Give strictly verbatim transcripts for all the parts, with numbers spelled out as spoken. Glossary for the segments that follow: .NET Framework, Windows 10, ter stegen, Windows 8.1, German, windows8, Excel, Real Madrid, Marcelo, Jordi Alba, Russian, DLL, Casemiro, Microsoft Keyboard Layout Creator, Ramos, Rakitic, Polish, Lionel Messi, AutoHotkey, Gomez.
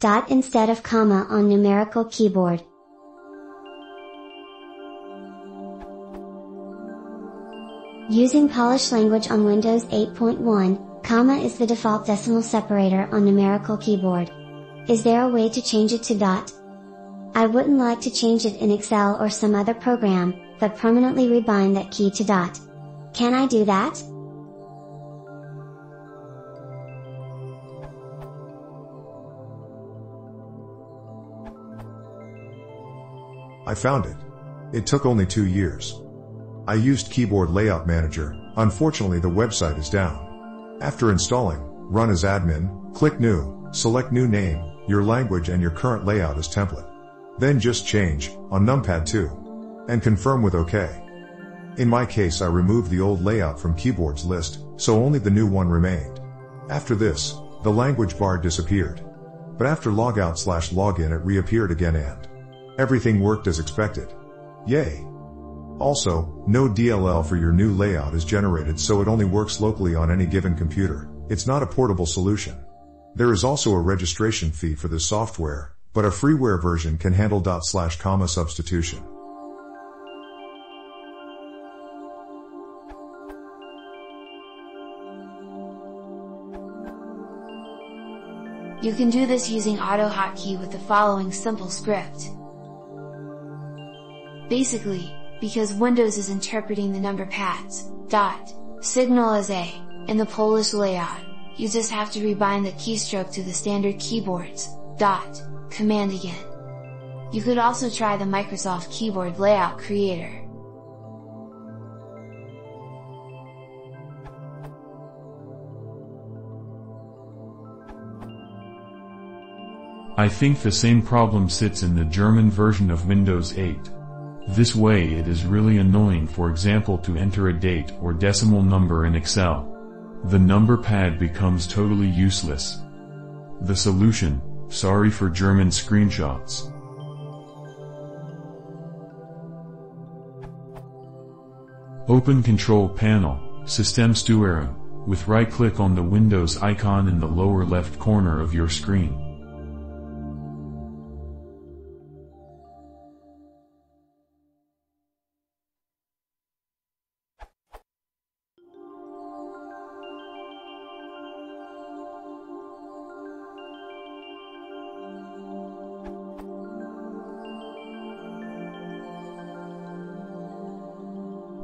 dot instead of comma on numerical keyboard. Using Polish language on Windows eight point one, comma is the default decimal separator on numerical keyboard. Is there a way to change it to dot? I wouldn't like to change it in Excel or some other program, but permanently rebind that key to dot. Can I do that? I found it. It took only two years. I used Keyboard Layout Manager, unfortunately the website is down. After installing, run as admin, click new, select new name, your language and your current layout as template. Then just change, on numpad two, and confirm with OK. In my case I removed the old layout from keyboards list, so only the new one remained. After this, the language bar disappeared. But after logout slash login it reappeared again and everything worked as expected. Yay! Also, no D L L for your new layout is generated so it only works locally on any given computer. It's not a portable solution. There is also a registration fee for this software, but a freeware version can handle dot slash comma substitution. You can do this using AutoHotkey with the following simple script. Basically, because Windows is interpreting the number pads, dot, signal as A, in the Polish layout, you just have to rebind the keystroke to the standard keyboards, dot, command again. You could also try the Microsoft Keyboard Layout Creator. I think the same problem sits in the German version of Windows eight. This way it is really annoying, for example, to enter a date or decimal number in Excel. The number pad becomes totally useless. The solution, sorry for German screenshots. Open Control Panel, Systemsteuerung, with right-click on the Windows icon in the lower left corner of your screen.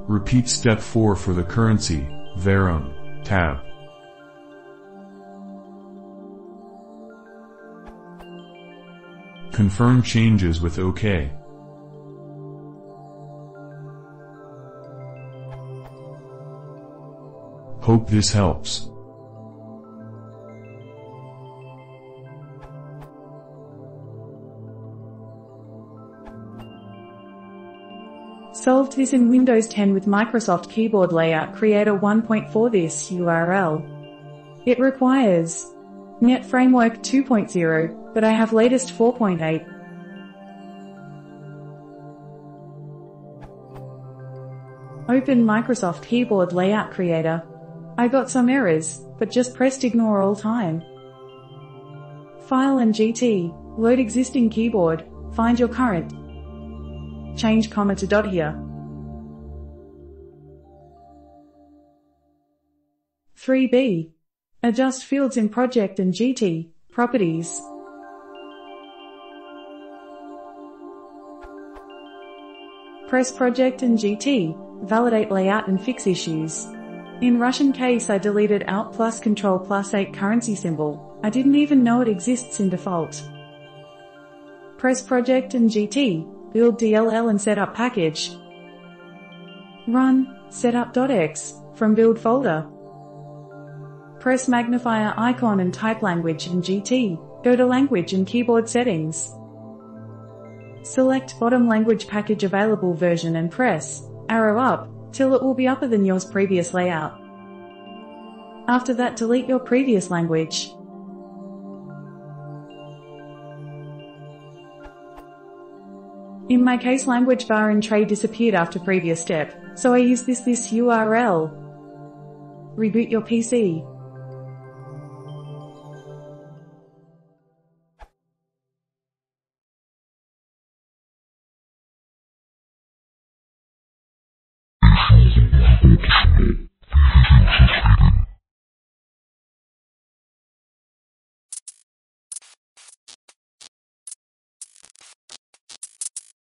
Repeat step four for the currency, Währung, tab. Confirm changes with OK. Hope this helps. Solved this in Windows ten with Microsoft Keyboard Layout Creator one point four. This U R L. It requires .dot net Framework two point oh, but I have latest four point eight. Open Microsoft Keyboard Layout Creator. I got some errors, but just pressed ignore all time. File and G T, load existing keyboard, find your current. Change comma to dot here. three B. Adjust fields in project and G T, properties. Press project and G T, validate layout and fix issues. In Russian case I deleted out plus control plus eight currency symbol, I didn't even know it exists in default. Press project and G T. Build D L L and setup package. Run setup.x from build folder. Press magnifier icon and type language and G T. Go to language and keyboard settings. Select bottom language package available version and press arrow up till it will be upper than yours previous layout. After that, delete your previous language. In my case, language bar and tray disappeared after previous step, so I use this this U R L. Reboot your P C.